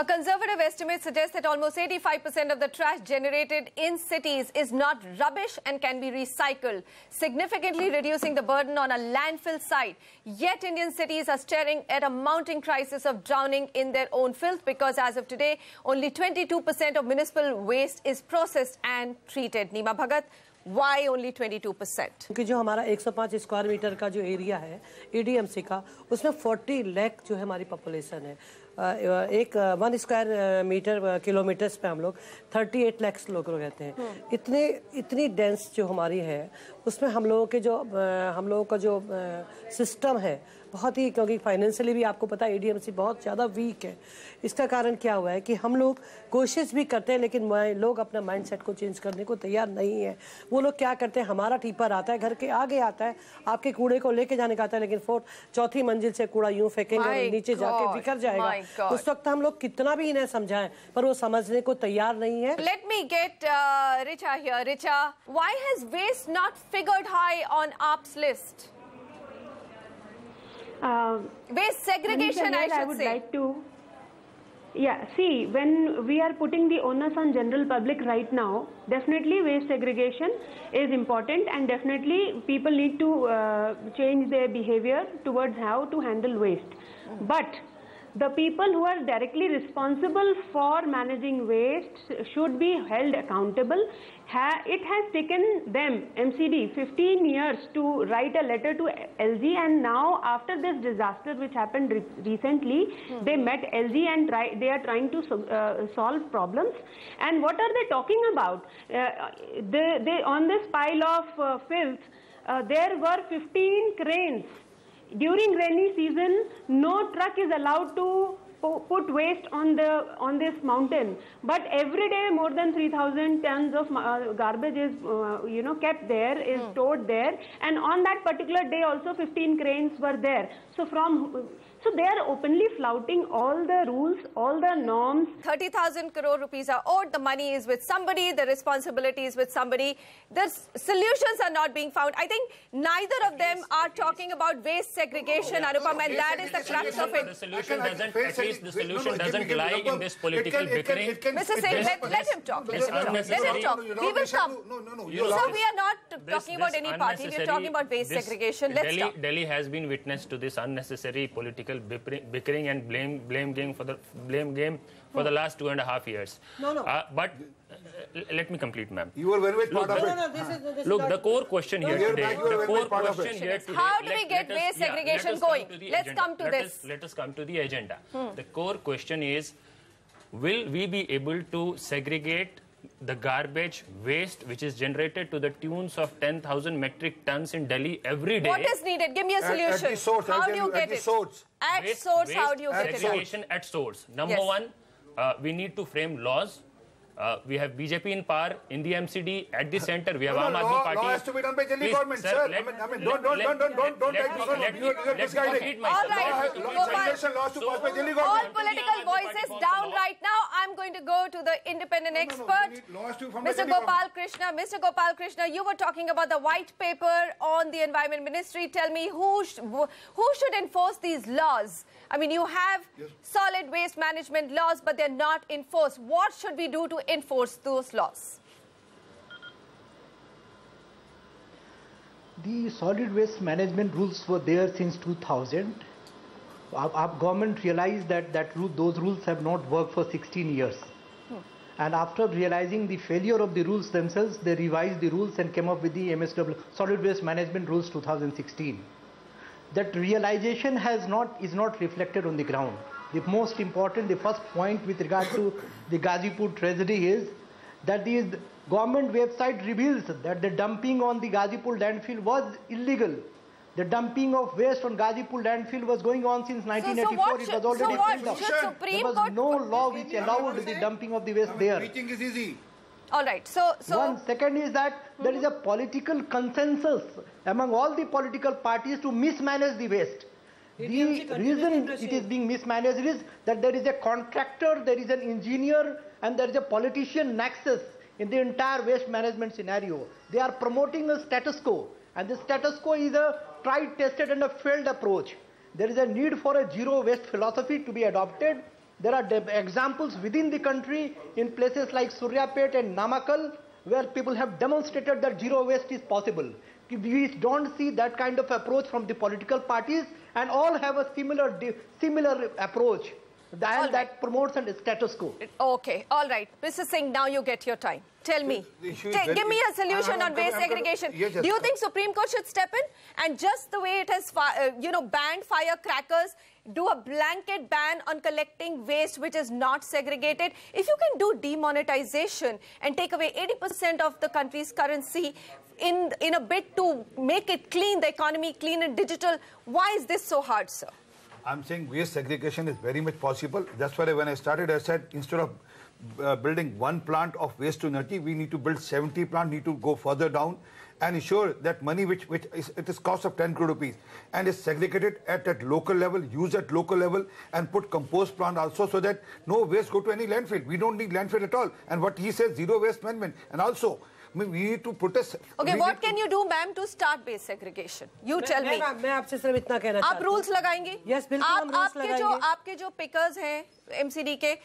A conservative estimate suggests that almost 85% of the trash generated in cities is not rubbish and can be recycled, significantly reducing the burden on a landfill site. Yet Indian cities are staring at a mounting crisis of drowning in their own filth because as of today, only 22% of municipal waste is processed and treated. Nima Bhagat, why only 22%? क्योंकि जो हमारा 105 square metre का जो area है EDMC का, उसमें 40 लाख जो है हमारी पॉपुलेशन है. एक 1 स्क्वायर मीटर किलोमीटर्स पे हम लोग 38 लाख लोग रहते हैं. इतनी डेंस जो हमारी है उसमें हम लोगों का जो सिस्टम है बहुत ही, क्योंकि फाइनेंशियली भी आपको पता है EDMC बहुत ज़्यादा वीक है. इसका कारण क्या हुआ है कि हम लोग कोशिश भी करते हैं लेकिन लोग अपना माइंडसेट को चेंज करने को तैयार नहीं है. वो लोग क्या करते हैं, हमारा टिपर आता है घर के आगे आता है, आपके कूड़े को लेके जाने का आता है लेकिन चौथी मंजिल से कूड़ा यूं फेंकेंगे नीचे जाके बिखर जाएगा. उस वक्त हम लोग कितना भी इन्हें समझाएं पर वो समझने को तैयार नहीं है. Let me get Richa here. Richa, why has waste not figured high on AAP's list? Waste segregation, I would say. Like to, yeah, see, when we are putting the onus on general public right now, definitely waste segregation is important and definitely people need to change their behavior towards how to handle waste. But the people who are directly responsible for managing waste should be held accountable. It has taken them, MCD, 15 years to write a letter to LG, and now after this disaster which happened recently, they met LG and they are trying to solve problems. And what are they talking about? They on this pile of filth, there were 15 cranes. During rainy season, no truck is allowed to put waste on this mountain. But every day, more than 3,000 tons of garbage is kept there, is stored there. And on that particular day, also 15 cranes were there. So they are openly flouting all the rules, all the norms. 30,000 crore rupees are owed. The money is with somebody. The responsibility is with somebody. The solutions are not being found. I think neither of them are talking about waste segregation, Anupam, and that is the crux of it. The solution doesn't, at least the solution doesn't lie in this political bickering. Mr. Singh, let him talk. Let him talk. He will come. So we are not talking about any party. We are talking about waste segregation. Let's talk. Delhi has been witness to this unnecessary political bickering and blame game for the last 2.5 years. Let me complete, ma'am. You were very much part of it. Look, the core question here today. The core question here today. How do we get waste segregation going? Let's come to this. Let us come to the agenda. The core question is, will we be able to segregate the garbage waste which is generated to the tunes of 10,000 metric tons in Delhi every day? What is needed? Give me a solution. At the source, how do you get it? How do you get it? Segregation at source. Number one, we need to frame laws. We have BJP in power in the MCD. At the center, we have Aam Aadmi Party. Law has to be done by Delhi government, sir. Don't take this on. You're misguided. All right. Laws to pass by Delhi government. All political voices down right now. I'm going to go to the independent expert, Mr. Gopal Krishna. Mr. Gopal Krishna, you were talking about the white paper on the Environment Ministry. Tell me, who should enforce these laws? I mean, you have solid waste management laws, but they're not enforced. What should we do to enforce those laws? The solid waste management rules were there since 2000. Our government realized those rules have not worked for 16 years. And after realizing the failure of the rules themselves, they revised the rules and came up with the MSW, Solid Waste Management Rules 2016. That realization is not reflected on the ground. The most important, the first point with regard to the Ghazipur tragedy is that the government website reveals that the dumping on the Ghazipur landfill was illegal. The dumping of waste on Ghazipur landfill was going on since 1984. It was already freed up. There was no law which allowed the dumping of the waste there. Reaching is easy. All right. One second is that there is a political consensus among all the political parties to mismanage the waste. The reason it is being mismanaged is that there is a contractor, there is an engineer, and there is a politician nexus in the entire waste management scenario. They are promoting a status quo, and the status quo is a tried, tested, and a failed approach. There is a need for a zero waste philosophy to be adopted, There are examples within the country in places like Suryapet and Namakal where people have demonstrated that zero waste is possible. We don't see that kind of approach from the political parties, and all have a similar approach that promotes a status quo. Okay, all right. Mr. Singh, now you get your time. Tell me. Give me a solution on waste segregation. Do you think Supreme Court should step in? And just the way it has banned firecrackers, do a blanket ban on collecting waste which is not segregated. If you can do demonetization and take away 80% of the country's currency in a bid to make it clean, the economy clean and digital, why is this so hard, sir? I'm saying waste segregation is very much possible. That's why when I started, I said instead of building one plant of waste to energy, we need to build 70 plants, need to go further down and ensure that money which is cost of 10 crore rupees and is segregated at that local level, used at local level, and put compost plant also so that no waste go to any landfill. We don't need landfill at all. And what he says, zero waste management. And also, I mean, we need to protest. Okay, what can you do, ma'am, to start waste segregation? You tell me. I will tell you what I want to do. You will put rules? Yes, absolutely. Your pickers, MCD,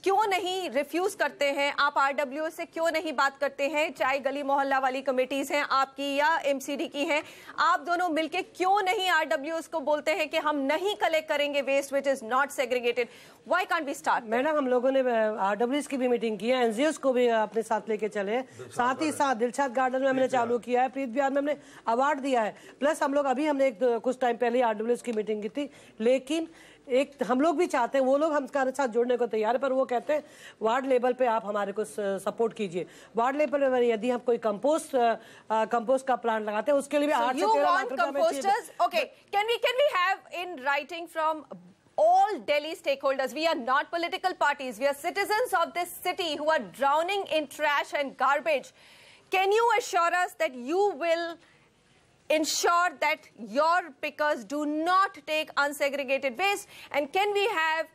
why don't you refuse? Why don't you talk about RWAs? Why don't you talk about chai gali mohalla committees, your or MCD? Why don't you say RWAs that we won't collect waste which is not segregated? Why can't we start? Madam, हम लोगों ने RWAs की भी meeting की है, NGOs को भी अपने साथ लेके चले, साथ ही साथ दिलशाद गार्डन में हमने चालू किया है, प्रीत बिहार में हमने अवार्ड दिया है, प्लस हम लोग अभी हमने कुछ टाइम पहले RWAs की मीटिंग की थी, लेकिन एक हम लोग भी चाहते हैं वो लोग हमारे साथ जुड़ने को तैयार है पर वो कहते हैं वार्ड लेवल पे आप हमारे को सपोर्ट कीजिए वार्ड लेवल पे यदि हम कोई कंपोस्ट का प्लांट लगाते हैं उसके लिए भी 8 से 13 lakh. Okay, can we have in writing from all Delhi stakeholders, we are not political parties, we are citizens of this city who are drowning in trash and garbage. Can you assure us that you will ensure that your pickers do not take unsegregated waste? And can we have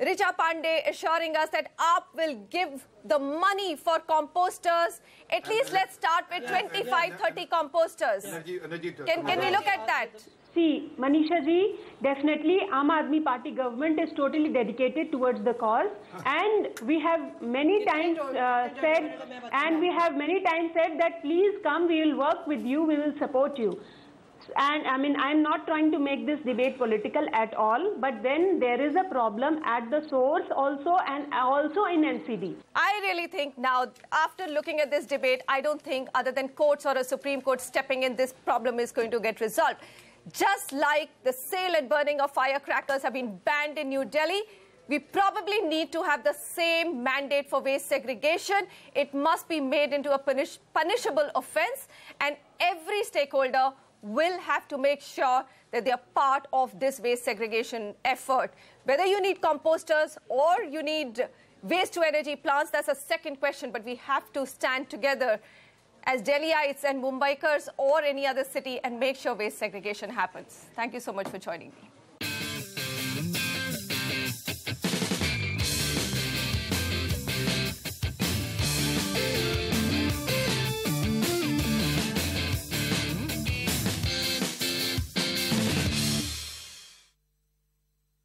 Richa Pandey assuring us that AAP will give the money for composters? At least let's start with 25-30 composters. Can we look at that? See, Manisha ji, definitely Aam Aadmi Party government is totally dedicated towards the cause, and we have many times said that please come, we will work with you, we will support you. And I mean, I'm not trying to make this debate political at all, but then there is a problem at the source also, and also in MCD. I really think now, after looking at this debate, I don't think other than courts or a Supreme Court stepping in, this problem is going to get resolved. Just like the sale and burning of firecrackers have been banned in New Delhi, we probably need to have the same mandate for waste segregation. It must be made into a punishable offense, and every stakeholder will have to make sure that they are part of this waste segregation effort. Whether you need composters or you need waste-to-energy plants, that's a second question, but we have to stand together as Delhiites and Mumbaikers or any other city and make sure waste segregation happens. Thank you so much for joining me.